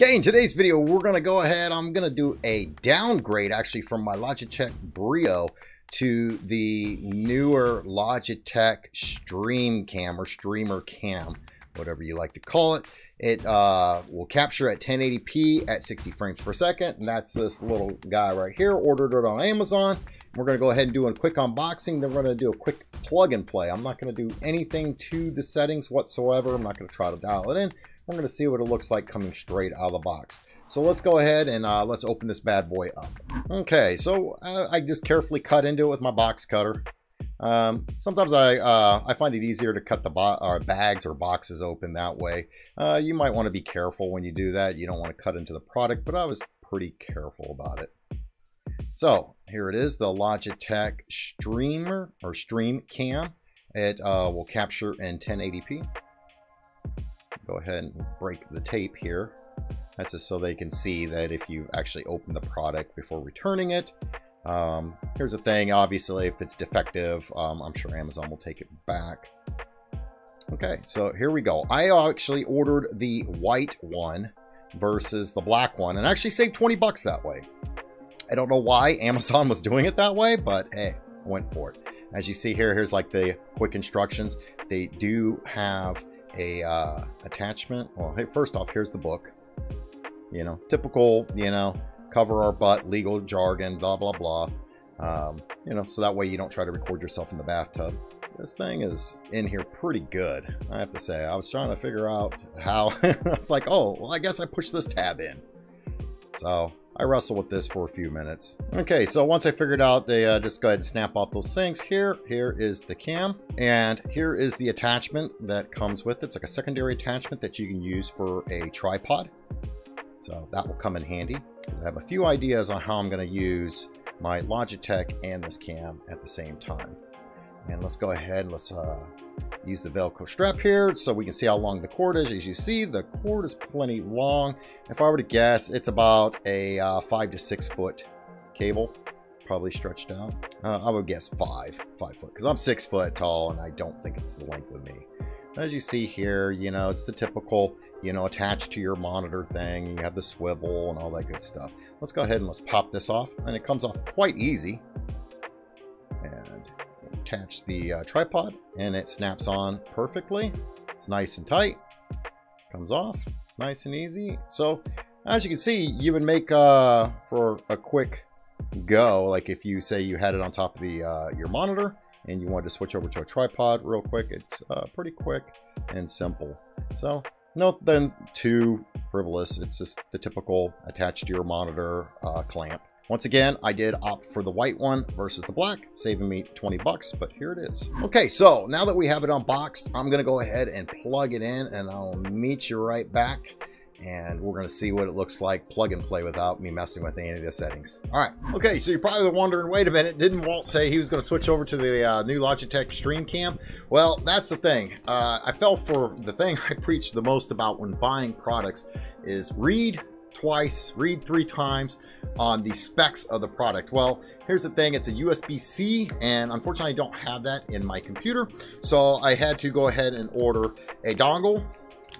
Okay, in today's video, we're going to go ahead. I'm going to do a downgrade actually from my Logitech Brio to the newer Logitech StreamCam or Streamer Cam, whatever you like to call it. It will capture at 1080p at 60 frames per second. And that's this little guy right here. Ordered it on Amazon. We're going to go ahead and do a quick unboxing. Then we're going to do a quick plug and play. I'm not going to do anything to the settings whatsoever. I'm not going to try to dial it in. We're going to see what it looks like coming straight out of the box. So let's go ahead and let's open this bad boy up. Okay, so I just carefully cut into it with my box cutter. Sometimes I find it easier to cut the bags or boxes open that way. You might want to be careful when you do that. You don't want to cut into the product, but I was pretty careful about it. So here it is, the Logitech Streamer or StreamCam. It will capture in 1080p. Go ahead and break the tape here. That's just so they can see that if you actually open the product before returning it. Here's the thing, obviously, if it's defective, I'm sure Amazon will take it back. Okay, so here we go. I actually ordered the white one versus the black one and actually saved 20 bucks that way. I don't know why Amazon was doing it that way, but hey, I went for it. As you see here, here's like the quick instructions. They do have a attachment. Well, hey, first off, here's the book. You know, typical, you know, cover our butt, legal jargon, blah, blah, blah. You know, so that way you don't try to record yourself in the bathtub. This thing is in here pretty good, I have to say. I was trying to figure out how. I was like, oh, well, I guess I pushed this tab in. So I wrestled with this for a few minutes. Okay, so once I figured out, they just go ahead and snap off those things here. Here is the cam, and here is the attachment that comes with it. It's like a secondary attachment that you can use for a tripod. So that will come in handy. I have a few ideas on how I'm gonna use my Logitech and this cam at the same time. And let's go ahead and let's use the Velcro strap here so we can see how long the cord is. As you see, the cord is plenty long. If I were to guess, it's about a 5 to 6 foot cable, probably stretched out. I would guess five foot, because I'm 6 foot tall and I don't think it's the length of me. As you see here, you know, it's the typical, you know, attached to your monitor thing. You have the swivel and all that good stuff. Let's go ahead and let's pop this off, and it comes off quite easy. And attach the tripod, and it snaps on perfectly. It's nice and tight, comes off nice and easy. So as you can see, you would make for a quick go, like if you say you had it on top of the your monitor and you wanted to switch over to a tripod real quick. It's pretty quick and simple. So nothing too frivolous. It's just the typical attached to your monitor clamp. Once again, I did opt for the white one versus the black, saving me 20 bucks, but here it is. Okay, so now that we have it unboxed, I'm gonna go ahead and plug it in, and I'll meet you right back, and we're gonna see what it looks like plug and play without me messing with any of the settings. All right, okay, so you're probably wondering, wait a minute, didn't Walt say he was gonna switch over to the new Logitech StreamCam? Well, that's the thing. I fell for the thing I preach the most about when buying products is read twice, read 3 times on the specs of the product. Well, here's the thing, it's a USB-C, and unfortunately I don't have that in my computer. So I had to go ahead and order a dongle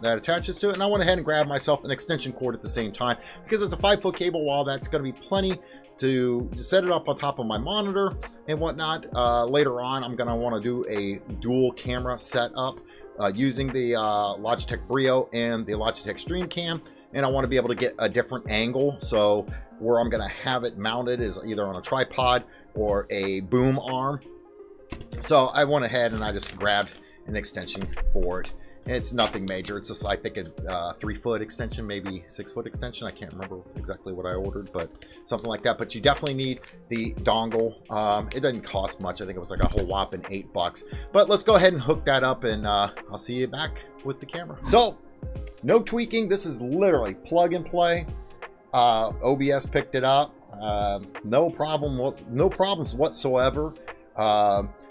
that attaches to it. And I went ahead and grabbed myself an extension cord at the same time, because it's a 5 foot cable. While that's gonna be plenty to set it up on top of my monitor and whatnot. Later on, I'm gonna wanna do a dual camera setup using the Logitech Brio and the Logitech StreamCam. And I want to be able to get a different angle. So where I'm going to have it mounted is either on a tripod or a boom arm. So I went ahead and I just grabbed an extension for it. And it's nothing major. It's just, I think, a 3 foot extension, maybe 6 foot extension. I can't remember exactly what I ordered, but something like that. But you definitely need the dongle. It doesn't cost much. I think it was like a whole whopping $8. But let's go ahead and hook that up, and I'll see you back with the camera. So no tweaking. This is literally plug and play. OBS picked it up. No problems whatsoever.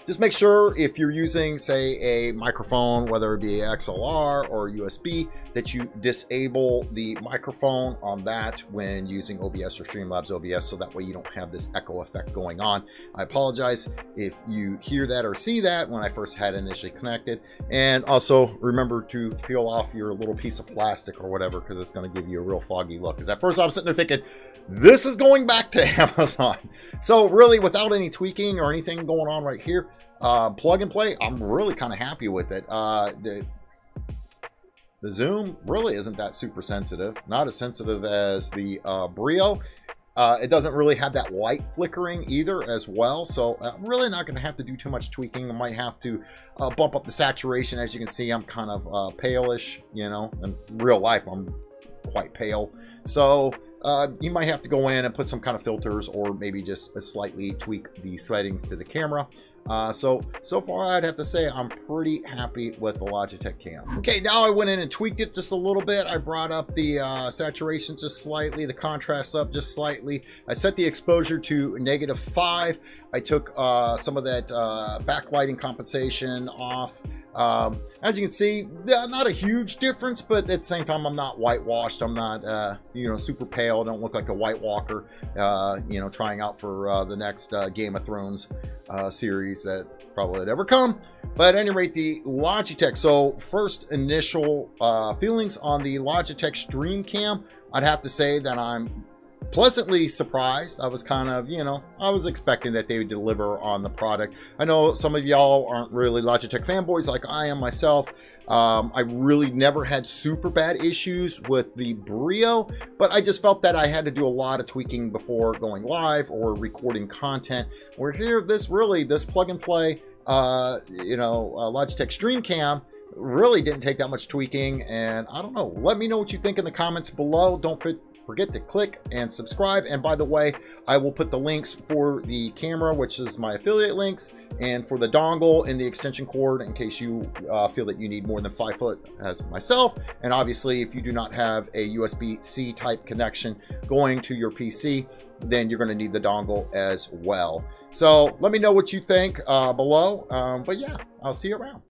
Just make sure if you're using, say, a microphone, whether it be XLR or USB, that you disable the microphone on that when using OBS or Streamlabs OBS, so that way you don't have this echo effect going on. I apologize if you hear that or see that when I first had initially connected. And also remember to peel off your little piece of plastic or whatever, because it's going to give you a real foggy look. Because at first I was sitting there thinking, this is going back to Amazon. So really, without any tweaking or anything going on right here, plug and play, I'm really kind of happy with it. The Zoom really isn't that super sensitive, not as sensitive as the Brio. It doesn't really have that light flickering either as well, so I'm really not going to have to do too much tweaking. I might have to bump up the saturation. As you can see, I'm kind of palish, you know. In real life, I'm quite pale, so you might have to go in and put some kind of filters, or maybe just slightly tweak the settings to the camera. So far, I'd have to say I'm pretty happy with the Logitech Cam. Okay, now I went in and tweaked it just a little bit. I brought up the saturation just slightly, the contrast up just slightly. I set the exposure to -5. I took some of that backlighting compensation off. As you can see, not a huge difference, but at the same time, I'm not whitewashed. I'm not, you know, super pale. I don't look like a White Walker, you know, trying out for the next Game of Thrones series that probably had ever come. But at any rate, the Logitech. So first initial feelings on the Logitech StreamCam, I'd have to say that I'm pleasantly surprised. I was kind of, you know, I was expecting that they would deliver on the product. I know some of y'all aren't really Logitech fanboys like I am myself. I really never had super bad issues with the Brio, but I just felt that I had to do a lot of tweaking before going live or recording content. Where here, this really, this plug and play, you know, Logitech StreamCam really didn't take that much tweaking. And I don't know, let me know what you think in the comments below. Don't forget to click and subscribe. And by the way, I will put the links for the camera, which is my affiliate links, and for the dongle and the extension cord in case you feel that you need more than 5 foot as myself. And obviously, if you do not have a USB-C type connection going to your PC, then you're going to need the dongle as well. So let me know what you think below. But yeah, I'll see you around.